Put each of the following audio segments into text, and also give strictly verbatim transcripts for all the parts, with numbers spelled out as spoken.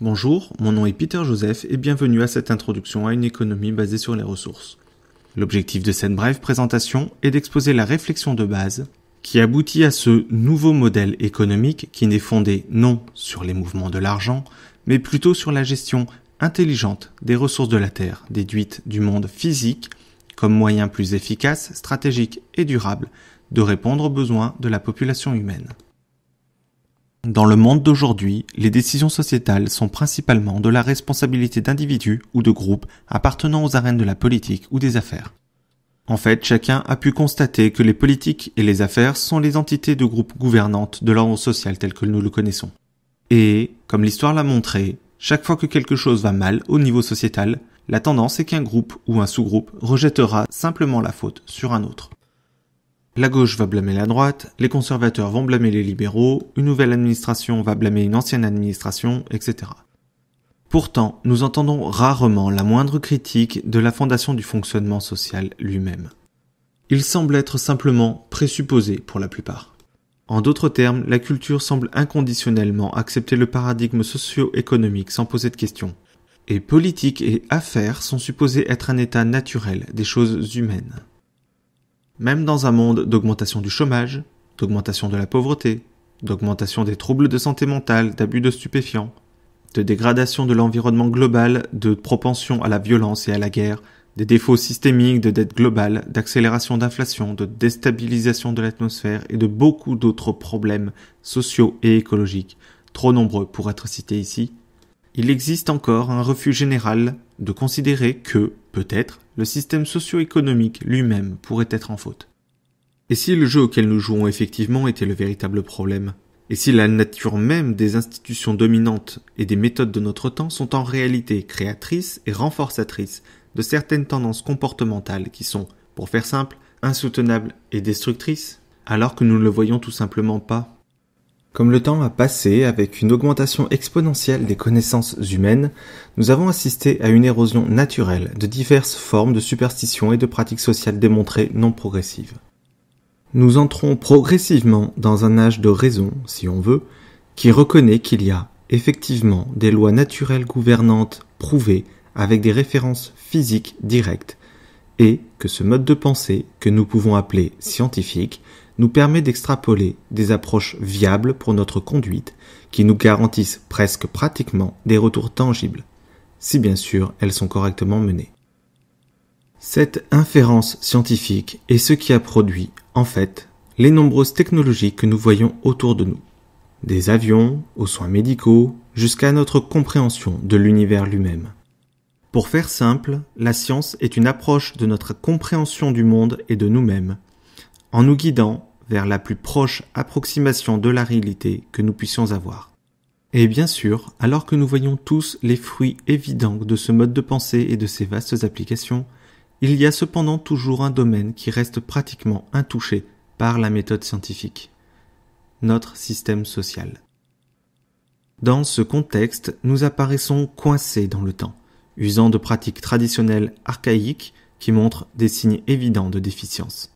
Bonjour, mon nom est Peter Joseph et bienvenue à cette introduction à une économie basée sur les ressources. L'objectif de cette brève présentation est d'exposer la réflexion de base qui aboutit à ce nouveau modèle économique qui n'est fondé non sur les mouvements de l'argent, mais plutôt sur la gestion intelligente des ressources de la Terre, déduites du monde physique, comme moyen plus efficace, stratégique et durable de répondre aux besoins de la population humaine. Dans le monde d'aujourd'hui, les décisions sociétales sont principalement de la responsabilité d'individus ou de groupes appartenant aux arènes de la politique ou des affaires. En fait, chacun a pu constater que les politiques et les affaires sont les entités de groupes gouvernantes de l'ordre social tel que nous le connaissons. Et, comme l'histoire l'a montré, chaque fois que quelque chose va mal au niveau sociétal, la tendance est qu'un groupe ou un sous-groupe rejettera simplement la faute sur un autre. La gauche va blâmer la droite, les conservateurs vont blâmer les libéraux, une nouvelle administration va blâmer une ancienne administration, et cetera. Pourtant, nous entendons rarement la moindre critique de la fondation du fonctionnement social lui-même. Il semble être simplement présupposé pour la plupart. En d'autres termes, la culture semble inconditionnellement accepter le paradigme socio-économique sans poser de questions. Et politique et affaires sont supposées être un état naturel des choses humaines. Même dans un monde d'augmentation du chômage, d'augmentation de la pauvreté, d'augmentation des troubles de santé mentale, d'abus de stupéfiants, de dégradation de l'environnement global, de propension à la violence et à la guerre, des défauts systémiques, de dette globale, d'accélération d'inflation, de déstabilisation de l'atmosphère et de beaucoup d'autres problèmes sociaux et écologiques, trop nombreux pour être cités ici, il existe encore un refus général de considérer que, peut-être, le système socio-économique lui-même pourrait être en faute. Et si le jeu auquel nous jouons effectivement était le véritable problème? Et si la nature même des institutions dominantes et des méthodes de notre temps sont en réalité créatrices et renforçatrices de certaines tendances comportementales qui sont, pour faire simple, insoutenables et destructrices, alors que nous ne le voyons tout simplement pas? Comme le temps a passé avec une augmentation exponentielle des connaissances humaines, nous avons assisté à une érosion naturelle de diverses formes de superstitions et de pratiques sociales démontrées non progressives. Nous entrons progressivement dans un âge de raison, si on veut, qui reconnaît qu'il y a effectivement des lois naturelles gouvernantes prouvées avec des références physiques directes, et que ce mode de pensée, que nous pouvons appeler scientifique, nous permet d'extrapoler des approches viables pour notre conduite qui nous garantissent presque pratiquement des retours tangibles, si bien sûr elles sont correctement menées. Cette inférence scientifique est ce qui a produit, en fait, les nombreuses technologies que nous voyons autour de nous, des avions aux soins médicaux jusqu'à notre compréhension de l'univers lui-même. Pour faire simple, la science est une approche de notre compréhension du monde et de nous-mêmes, en nous guidant vers la plus proche approximation de la réalité que nous puissions avoir. Et bien sûr, alors que nous voyons tous les fruits évidents de ce mode de pensée et de ses vastes applications, il y a cependant toujours un domaine qui reste pratiquement intouché par la méthode scientifique, notre système social. Dans ce contexte, nous apparaissons coincés dans le temps, usant de pratiques traditionnelles archaïques qui montrent des signes évidents de déficience.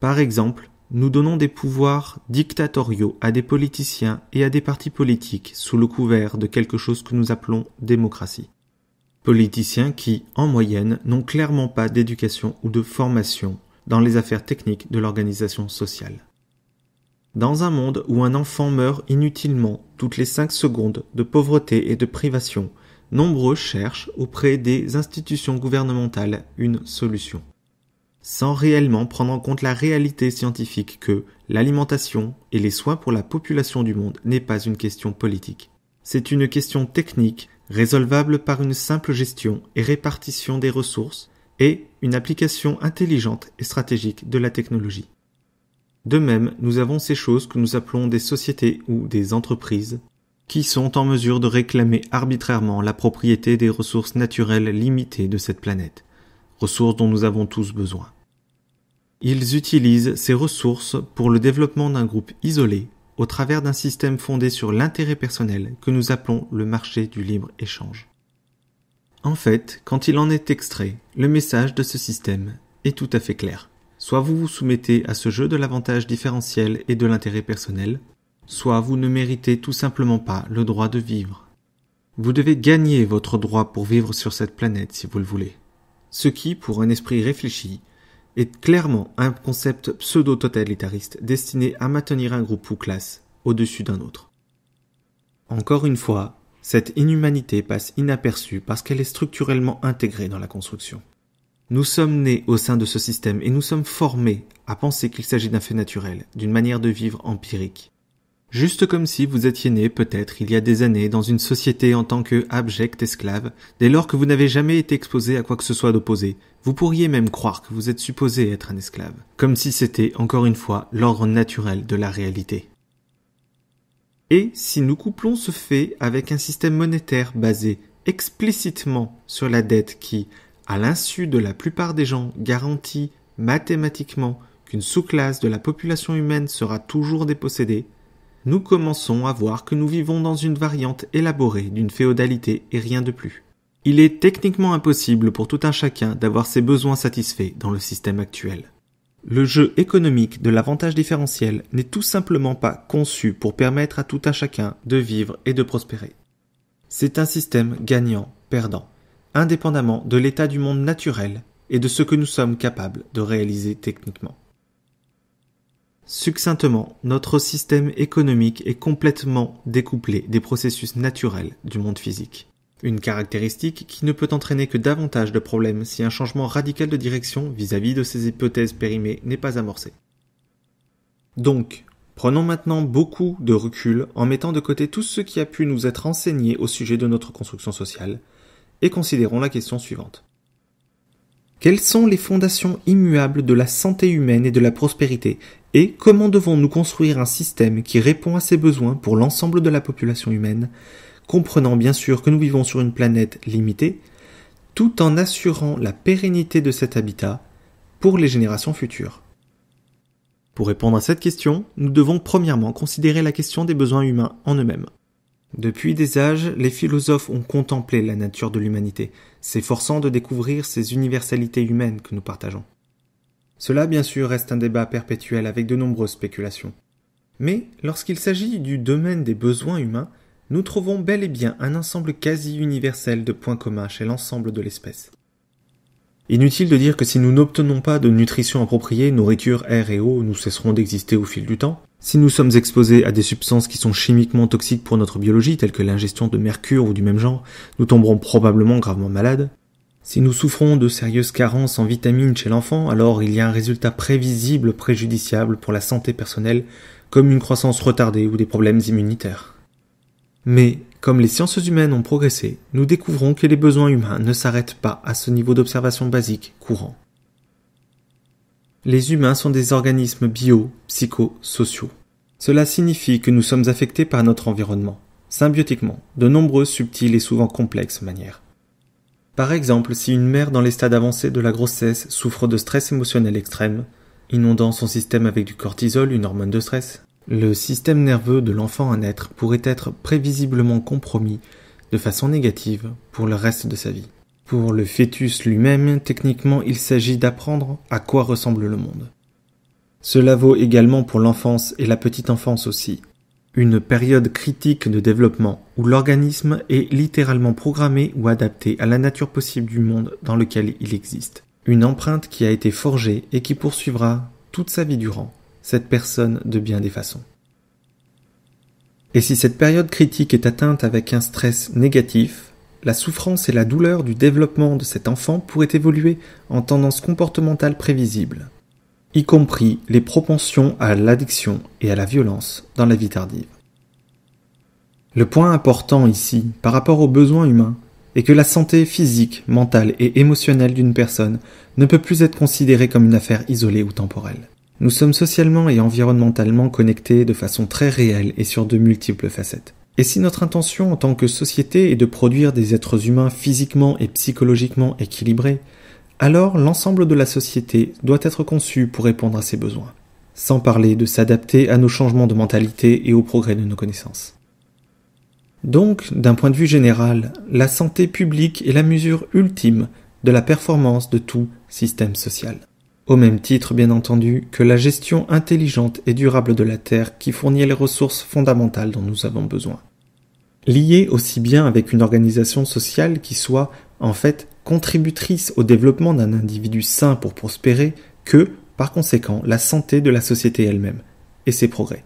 Par exemple, nous donnons des pouvoirs dictatoriaux à des politiciens et à des partis politiques sous le couvert de quelque chose que nous appelons démocratie. Politiciens qui, en moyenne, n'ont clairement pas d'éducation ou de formation dans les affaires techniques de l'organisation sociale. Dans un monde où un enfant meurt inutilement toutes les cinq secondes de pauvreté et de privation, nombreux cherchent auprès des institutions gouvernementales une solution, sans réellement prendre en compte la réalité scientifique que l'alimentation et les soins pour la population du monde n'est pas une question politique. C'est une question technique, résolvable par une simple gestion et répartition des ressources et une application intelligente et stratégique de la technologie. De même, nous avons ces choses que nous appelons des sociétés ou des entreprises qui sont en mesure de réclamer arbitrairement la propriété des ressources naturelles limitées de cette planète, ressources dont nous avons tous besoin. Ils utilisent ces ressources pour le développement d'un groupe isolé au travers d'un système fondé sur l'intérêt personnel que nous appelons le marché du libre-échange. En fait, quand il en est extrait, le message de ce système est tout à fait clair. Soit vous vous soumettez à ce jeu de l'avantage différentiel et de l'intérêt personnel, soit vous ne méritez tout simplement pas le droit de vivre. Vous devez gagner votre droit pour vivre sur cette planète si vous le voulez. Ce qui, pour un esprit réfléchi, est clairement un concept pseudo-totalitariste destiné à maintenir un groupe ou classe au-dessus d'un autre. Encore une fois, cette inhumanité passe inaperçue parce qu'elle est structurellement intégrée dans la construction. Nous sommes nés au sein de ce système et nous sommes formés à penser qu'il s'agit d'un fait naturel, d'une manière de vivre empirique. Juste comme si vous étiez né peut-être il y a des années dans une société en tant que abject esclave, dès lors que vous n'avez jamais été exposé à quoi que ce soit d'opposé, vous pourriez même croire que vous êtes supposé être un esclave, comme si c'était, encore une fois, l'ordre naturel de la réalité. Et si nous couplons ce fait avec un système monétaire basé explicitement sur la dette qui, à l'insu de la plupart des gens, garantit mathématiquement qu'une sous-classe de la population humaine sera toujours dépossédée, nous commençons à voir que nous vivons dans une variante élaborée d'une féodalité et rien de plus. Il est techniquement impossible pour tout un chacun d'avoir ses besoins satisfaits dans le système actuel. Le jeu économique de l'avantage différentiel n'est tout simplement pas conçu pour permettre à tout un chacun de vivre et de prospérer. C'est un système gagnant-perdant, indépendamment de l'état du monde naturel et de ce que nous sommes capables de réaliser techniquement. Succinctement, notre système économique est complètement découplé des processus naturels du monde physique. Une caractéristique qui ne peut entraîner que davantage de problèmes si un changement radical de direction vis-à-vis de ces hypothèses périmées n'est pas amorcé. Donc, prenons maintenant beaucoup de recul en mettant de côté tout ce qui a pu nous être enseigné au sujet de notre construction sociale et considérons la question suivante. Quelles sont les fondations immuables de la santé humaine et de la prospérité et comment devons-nous construire un système qui répond à ces besoins pour l'ensemble de la population humaine, comprenant bien sûr que nous vivons sur une planète limitée, tout en assurant la pérennité de cet habitat pour les générations futures? Pour répondre à cette question, nous devons premièrement considérer la question des besoins humains en eux-mêmes. Depuis des âges, les philosophes ont contemplé la nature de l'humanité, s'efforçant de découvrir ces universalités humaines que nous partageons. Cela, bien sûr, reste un débat perpétuel avec de nombreuses spéculations. Mais lorsqu'il s'agit du domaine des besoins humains, nous trouvons bel et bien un ensemble quasi universel de points communs chez l'ensemble de l'espèce. Inutile de dire que si nous n'obtenons pas de nutrition appropriée, nourriture, air et eau, nous cesserons d'exister au fil du temps. Si nous sommes exposés à des substances qui sont chimiquement toxiques pour notre biologie, telles que l'ingestion de mercure ou du même genre, nous tomberons probablement gravement malades. Si nous souffrons de sérieuses carences en vitamines chez l'enfant, alors il y a un résultat prévisible préjudiciable pour la santé personnelle, comme une croissance retardée ou des problèmes immunitaires. Mais, comme les sciences humaines ont progressé, nous découvrons que les besoins humains ne s'arrêtent pas à ce niveau d'observation basique courant. Les humains sont des organismes bio, psycho, sociaux. Cela signifie que nous sommes affectés par notre environnement, symbiotiquement, de nombreuses subtiles et souvent complexes manières. Par exemple, si une mère dans les stades avancés de la grossesse souffre de stress émotionnel extrême, inondant son système avec du cortisol, une hormone de stress, le système nerveux de l'enfant à naître pourrait être prévisiblement compromis de façon négative pour le reste de sa vie. Pour le fœtus lui-même, techniquement, il s'agit d'apprendre à quoi ressemble le monde. Cela vaut également pour l'enfance et la petite enfance aussi. Une période critique de développement où l'organisme est littéralement programmé ou adapté à la nature possible du monde dans lequel il existe. Une empreinte qui a été forgée et qui poursuivra toute sa vie durant cette personne de bien des façons. Et si cette période critique est atteinte avec un stress négatif, la souffrance et la douleur du développement de cet enfant pourraient évoluer en tendance comportementale prévisible, y compris les propensions à l'addiction et à la violence dans la vie tardive. Le point important ici, par rapport aux besoins humains, est que la santé physique, mentale et émotionnelle d'une personne ne peut plus être considérée comme une affaire isolée ou temporelle. Nous sommes socialement et environnementalement connectés de façon très réelle et sur de multiples facettes. Et si notre intention en tant que société est de produire des êtres humains physiquement et psychologiquement équilibrés, alors l'ensemble de la société doit être conçu pour répondre à ces besoins, sans parler de s'adapter à nos changements de mentalité et au progrès de nos connaissances. Donc, d'un point de vue général, la santé publique est la mesure ultime de la performance de tout système social. Au même titre, bien entendu, que la gestion intelligente et durable de la Terre qui fournit les ressources fondamentales dont nous avons besoin. liée aussi bien avec une organisation sociale qui soit en fait contributrice au développement d'un individu sain pour prospérer que, par conséquent, la santé de la société elle-même et ses progrès.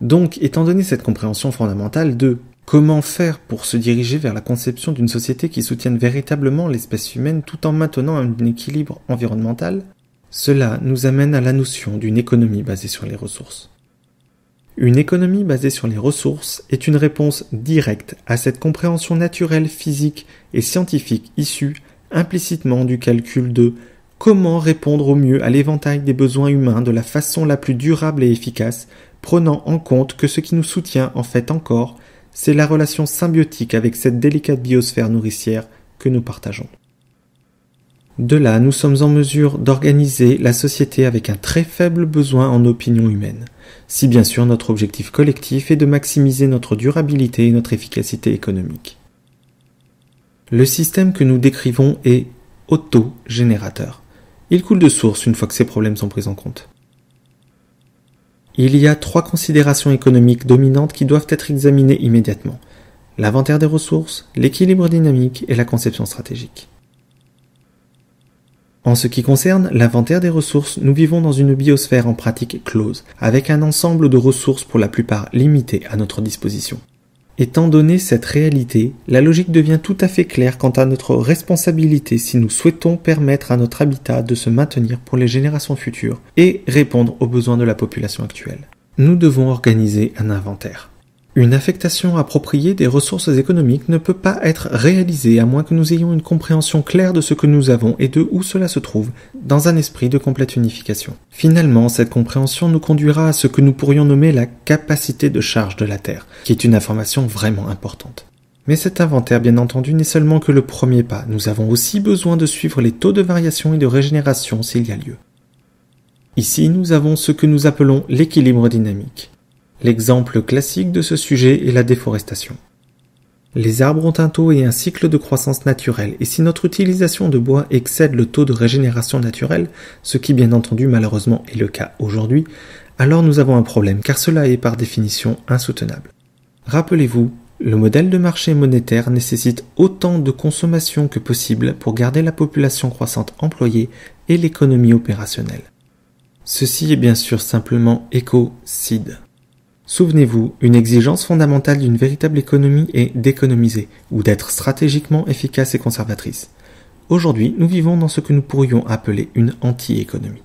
Donc, étant donné cette compréhension fondamentale de comment faire pour se diriger vers la conception d'une société qui soutienne véritablement l'espèce humaine tout en maintenant un équilibre environnemental, cela nous amène à la notion d'une économie basée sur les ressources. Une économie basée sur les ressources est une réponse directe à cette compréhension naturelle, physique et scientifique issue implicitement du calcul de « comment répondre au mieux à l'éventail des besoins humains de la façon la plus durable et efficace » prenant en compte que ce qui nous soutient en fait encore, c'est la relation symbiotique avec cette délicate biosphère nourricière que nous partageons. De là, nous sommes en mesure d'organiser la société avec un très faible besoin en opinion humaine, si bien sûr notre objectif collectif est de maximiser notre durabilité et notre efficacité économique. Le système que nous décrivons est autogénérateur. Il coule de source une fois que ces problèmes sont pris en compte. Il y a trois considérations économiques dominantes qui doivent être examinées immédiatement. L'inventaire des ressources, l'équilibre dynamique et la conception stratégique. En ce qui concerne l'inventaire des ressources, nous vivons dans une biosphère en pratique close, avec un ensemble de ressources pour la plupart limitées à notre disposition. Étant donné cette réalité, la logique devient tout à fait claire quant à notre responsabilité si nous souhaitons permettre à notre habitat de se maintenir pour les générations futures et répondre aux besoins de la population actuelle. Nous devons organiser un inventaire. Une affectation appropriée des ressources économiques ne peut pas être réalisée à moins que nous ayons une compréhension claire de ce que nous avons et de où cela se trouve, dans un esprit de complète unification. Finalement, cette compréhension nous conduira à ce que nous pourrions nommer la capacité de charge de la Terre, qui est une information vraiment importante. Mais cet inventaire, bien entendu, n'est seulement que le premier pas. Nous avons aussi besoin de suivre les taux de variation et de régénération s'il y a lieu. Ici, nous avons ce que nous appelons l'équilibre dynamique. L'exemple classique de ce sujet est la déforestation. Les arbres ont un taux et un cycle de croissance naturelle, et si notre utilisation de bois excède le taux de régénération naturelle, ce qui bien entendu malheureusement est le cas aujourd'hui, alors nous avons un problème, car cela est par définition insoutenable. Rappelez-vous, le modèle de marché monétaire nécessite autant de consommation que possible pour garder la population croissante employée et l'économie opérationnelle. Ceci est bien sûr simplement écocide. Souvenez-vous, une exigence fondamentale d'une véritable économie est d'économiser, ou d'être stratégiquement efficace et conservatrice. Aujourd'hui, nous vivons dans ce que nous pourrions appeler une anti-économie.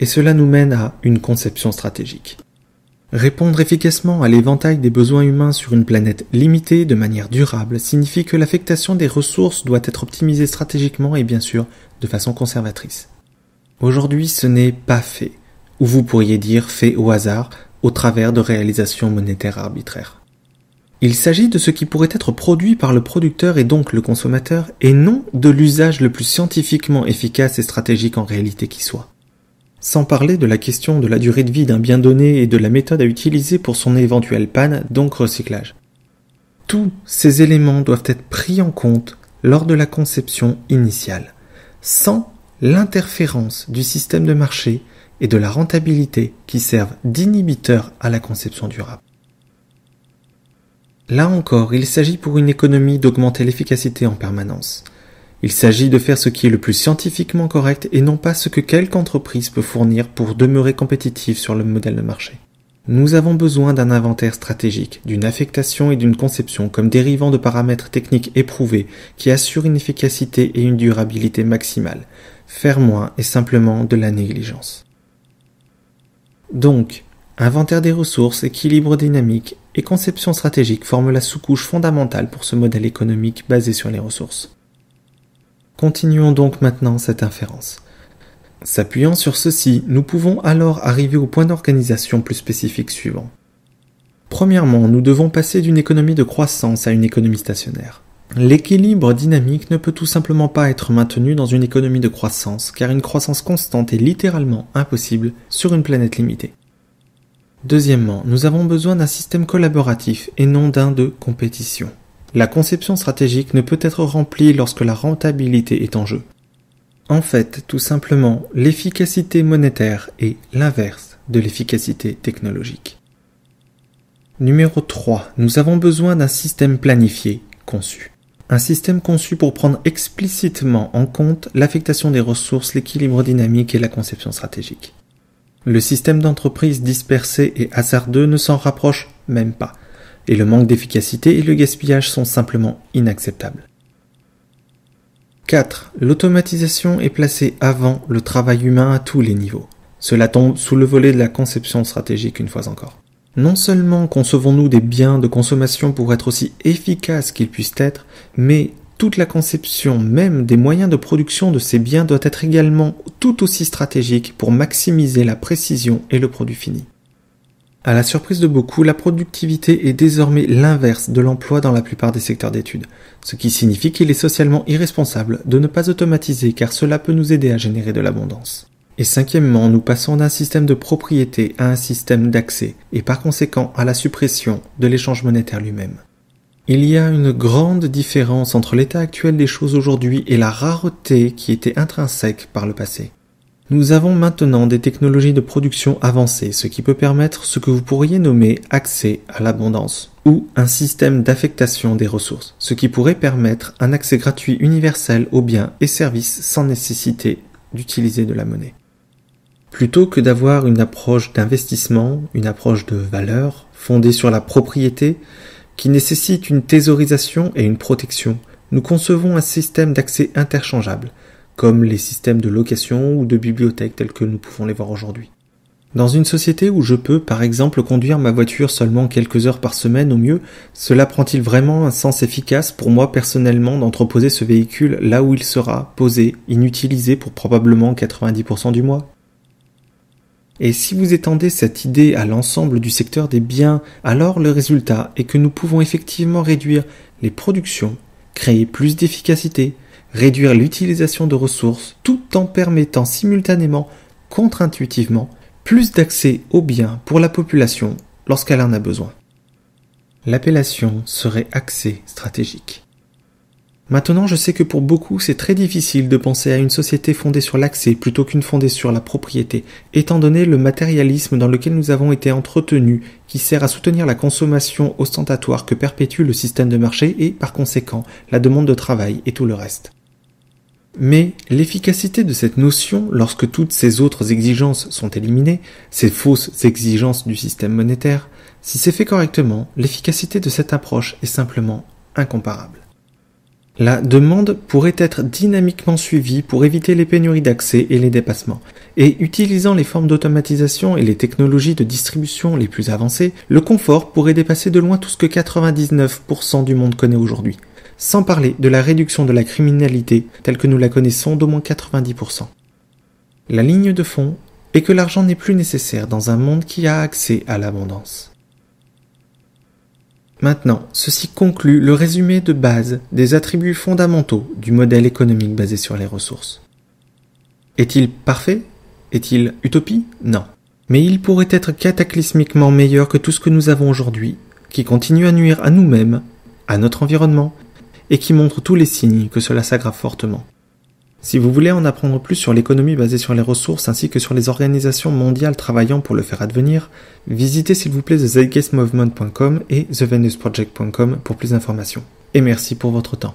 Et cela nous mène à une conception stratégique. Répondre efficacement à l'éventail des besoins humains sur une planète limitée de manière durable signifie que l'affectation des ressources doit être optimisée stratégiquement et bien sûr de façon conservatrice. Aujourd'hui, ce n'est pas fait, ou vous pourriez dire fait au hasard, au travers de réalisations monétaires arbitraires. Il s'agit de ce qui pourrait être produit par le producteur et donc le consommateur, et non de l'usage le plus scientifiquement efficace et stratégique en réalité qui soit. Sans parler de la question de la durée de vie d'un bien donné et de la méthode à utiliser pour son éventuelle panne, donc recyclage. Tous ces éléments doivent être pris en compte lors de la conception initiale, sans l'interférence du système de marché et de la rentabilité qui servent d'inhibiteur à la conception durable. Là encore, il s'agit pour une économie d'augmenter l'efficacité en permanence. Il s'agit de faire ce qui est le plus scientifiquement correct et non pas ce que quelque entreprise peut fournir pour demeurer compétitive sur le modèle de marché. Nous avons besoin d'un inventaire stratégique, d'une affectation et d'une conception comme dérivant de paramètres techniques éprouvés qui assurent une efficacité et une durabilité maximale. Faire moins est simplement de la négligence. Donc, inventaire des ressources, équilibre dynamique et conception stratégique forment la sous-couche fondamentale pour ce modèle économique basé sur les ressources. Continuons donc maintenant cette inférence. S'appuyant sur ceci, nous pouvons alors arriver au point d'organisation plus spécifique suivant. Premièrement, nous devons passer d'une économie de croissance à une économie stationnaire. L'équilibre dynamique ne peut tout simplement pas être maintenu dans une économie de croissance, car une croissance constante est littéralement impossible sur une planète limitée. Deuxièmement, nous avons besoin d'un système collaboratif et non d'un de compétition. La conception stratégique ne peut être remplie lorsque la rentabilité est en jeu. En fait, tout simplement, l'efficacité monétaire est l'inverse de l'efficacité technologique. Numéro trois. Nous avons besoin d'un système planifié, conçu. Un système conçu pour prendre explicitement en compte l'affectation des ressources, l'équilibre dynamique et la conception stratégique. Le système d'entreprise dispersé et hasardeux ne s'en rapproche même pas, et le manque d'efficacité et le gaspillage sont simplement inacceptables. quatre. L'automatisation est placée avant le travail humain à tous les niveaux. Cela tombe sous le volet de la conception stratégique une fois encore. Non seulement concevons-nous des biens de consommation pour être aussi efficaces qu'ils puissent être, mais toute la conception même des moyens de production de ces biens doit être également tout aussi stratégique pour maximiser la précision et le produit fini. À la surprise de beaucoup, la productivité est désormais l'inverse de l'emploi dans la plupart des secteurs d'études, ce qui signifie qu'il est socialement irresponsable de ne pas automatiser car cela peut nous aider à générer de l'abondance. Et cinquièmement, nous passons d'un système de propriété à un système d'accès et par conséquent à la suppression de l'échange monétaire lui-même. Il y a une grande différence entre l'état actuel des choses aujourd'hui et la rareté qui était intrinsèque par le passé. Nous avons maintenant des technologies de production avancées, ce qui peut permettre ce que vous pourriez nommer accès à l'abondance, ou un système d'affectation des ressources, ce qui pourrait permettre un accès gratuit universel aux biens et services sans nécessité d'utiliser de la monnaie. Plutôt que d'avoir une approche d'investissement, une approche de valeur, fondée sur la propriété, qui nécessite une thésaurisation et une protection, nous concevons un système d'accès interchangeable, comme les systèmes de location ou de bibliothèque tels que nous pouvons les voir aujourd'hui. Dans une société où je peux, par exemple, conduire ma voiture seulement quelques heures par semaine au mieux, cela prend-il vraiment un sens efficace pour moi personnellement d'entreposer ce véhicule là où il sera, posé, inutilisé pour probablement quatre-vingt-dix pour cent du mois ? Et si vous étendez cette idée à l'ensemble du secteur des biens, alors le résultat est que nous pouvons effectivement réduire les productions, créer plus d'efficacité, réduire l'utilisation de ressources tout en permettant simultanément, contre-intuitivement, plus d'accès aux biens pour la population lorsqu'elle en a besoin. L'appellation serait accès stratégique. Maintenant, je sais que pour beaucoup, c'est très difficile de penser à une société fondée sur l'accès plutôt qu'une fondée sur la propriété, étant donné le matérialisme dans lequel nous avons été entretenus, qui sert à soutenir la consommation ostentatoire que perpétue le système de marché et, par conséquent, la demande de travail et tout le reste. Mais l'efficacité de cette notion, lorsque toutes ces autres exigences sont éliminées, ces fausses exigences du système monétaire, si c'est fait correctement, l'efficacité de cette approche est simplement incomparable. La demande pourrait être dynamiquement suivie pour éviter les pénuries d'accès et les dépassements. Et utilisant les formes d'automatisation et les technologies de distribution les plus avancées, le confort pourrait dépasser de loin tout ce que quatre-vingt-dix-neuf pour cent du monde connaît aujourd'hui. Sans parler de la réduction de la criminalité telle que nous la connaissons d'au moins quatre-vingt-dix pour cent. La ligne de fond est que l'argent n'est plus nécessaire dans un monde qui a accès à l'abondance. Maintenant, ceci conclut le résumé de base des attributs fondamentaux du modèle économique basé sur les ressources. Est-il parfait? Est-il utopie? Non. Mais il pourrait être cataclysmiquement meilleur que tout ce que nous avons aujourd'hui, qui continue à nuire à nous-mêmes, à notre environnement, et qui montre tous les signes que cela s'aggrave fortement. Si vous voulez en apprendre plus sur l'économie basée sur les ressources ainsi que sur les organisations mondiales travaillant pour le faire advenir, visitez s'il vous plaît the zeitgeist movement point com et the venus project point com pour plus d'informations. Et merci pour votre temps.